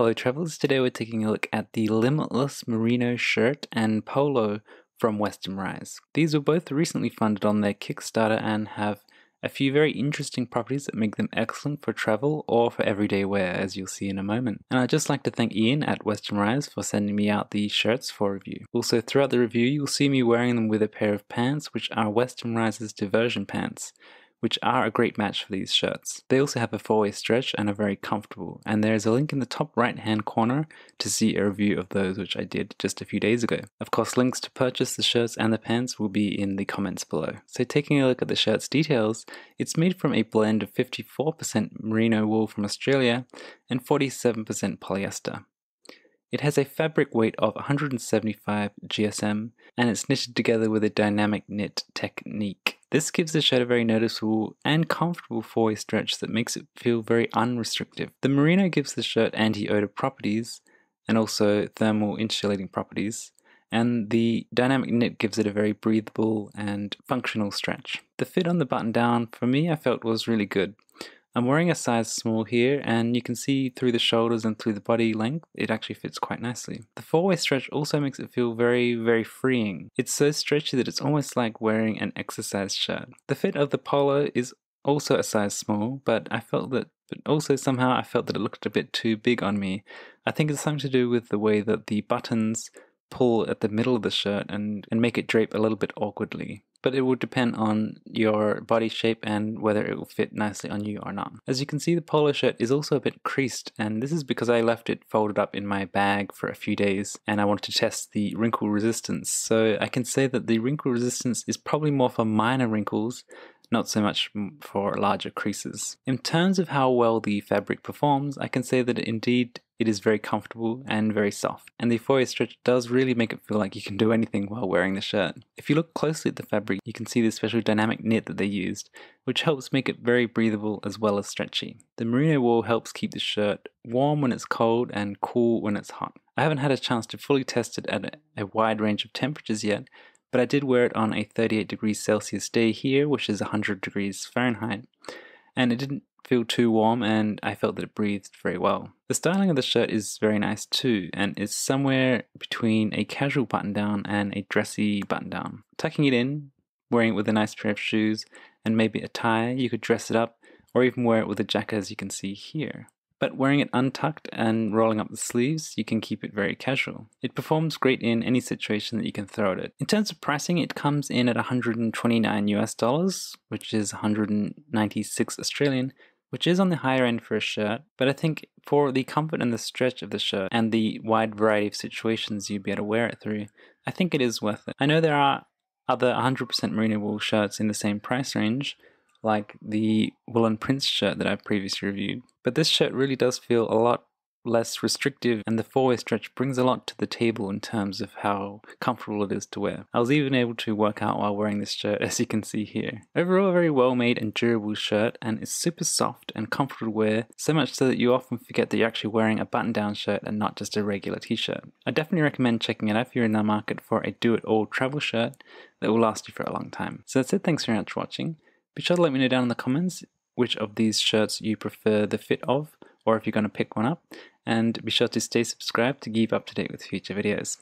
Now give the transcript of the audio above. Hello travellers, today we're taking a look at the Limitless Merino Shirt and Polo from Western Rise. These were both recently funded on their Kickstarter and have a few very interesting properties that make them excellent for travel or for everyday wear, as you'll see in a moment. And I'd just like to thank Ian at Western Rise for sending me out these shirts for review. Also, throughout the review you'll see me wearing them with a pair of pants which are Western Rise's diversion pants, which are a great match for these shirts. They also have a four-way stretch and are very comfortable, and there is a link in the top right-hand corner to see a review of those which I did just a few days ago. Of course, links to purchase the shirts and the pants will be in the comments below. So taking a look at the shirt's details, it's made from a blend of 54% merino wool from Australia and 47% polyester. It has a fabric weight of 175 GSM, and it's knitted together with a dynamic knit technique. This gives the shirt a very noticeable and comfortable four-way stretch that makes it feel very unrestrictive. The merino gives the shirt anti-odor properties and also thermal insulating properties, and the dynamic knit gives it a very breathable and functional stretch. The fit on the button down, for me, I felt was really good. I'm wearing a size small here, and you can see through the shoulders and through the body length, it actually fits quite nicely. The four-way stretch also makes it feel very, very freeing. It's so stretchy that it's almost like wearing an exercise shirt. The fit of the polo is also a size small, but also somehow I felt that it looked a bit too big on me. I think it's something to do with the way that the buttons pull at the middle of the shirt and make it drape a little bit awkwardly. But it will depend on your body shape and whether it will fit nicely on you or not. As you can see, the polo shirt is also a bit creased, and this is because I left it folded up in my bag for a few days and I wanted to test the wrinkle resistance. So I can say that the wrinkle resistance is probably more for minor wrinkles, not so much for larger creases. In terms of how well the fabric performs, I can say that indeed it is very comfortable and very soft, and the four-way stretch does really make it feel like you can do anything while wearing the shirt. If you look closely at the fabric, you can see the special dynamic knit that they used, which helps make it very breathable as well as stretchy. The merino wool helps keep the shirt warm when it's cold and cool when it's hot. I haven't had a chance to fully test it at a wide range of temperatures yet, but I did wear it on a 38 degrees Celsius day here, which is 100 degrees Fahrenheit, and it didn't feel too warm, and I felt that it breathed very well. The styling of the shirt is very nice too, and it's somewhere between a casual button-down and a dressy button-down. Tucking it in, wearing it with a nice pair of shoes, and maybe a tie, you could dress it up, or even wear it with a jacket as you can see here. But wearing it untucked and rolling up the sleeves, you can keep it very casual. It performs great in any situation that you can throw at it. In terms of pricing, it comes in at $129 US, which is 196 Australian, which is on the higher end for a shirt, but I think for the comfort and the stretch of the shirt and the wide variety of situations you'd be able to wear it through, I think it is worth it. I know there are other 100% merino wool shirts in the same price range, like the woolen prince shirt that I've previously reviewed, but this shirt really does feel a lot less restrictive, and the four-way stretch brings a lot to the table in terms of how comfortable it is to wear. I was even able to work out while wearing this shirt, as you can see here. Overall, a very well made and durable shirt, and it's super soft and comfortable to wear, so much so that you often forget that you're actually wearing a button-down shirt and not just a regular t-shirt. I definitely recommend checking it out if you're in the market for a do-it-all travel shirt that will last you for a long time. So that's it, thanks very much for watching. Be sure to let me know down in the comments which of these shirts you prefer the fit of, or if you're going to pick one up, and be sure to stay subscribed to keep up to date with future videos.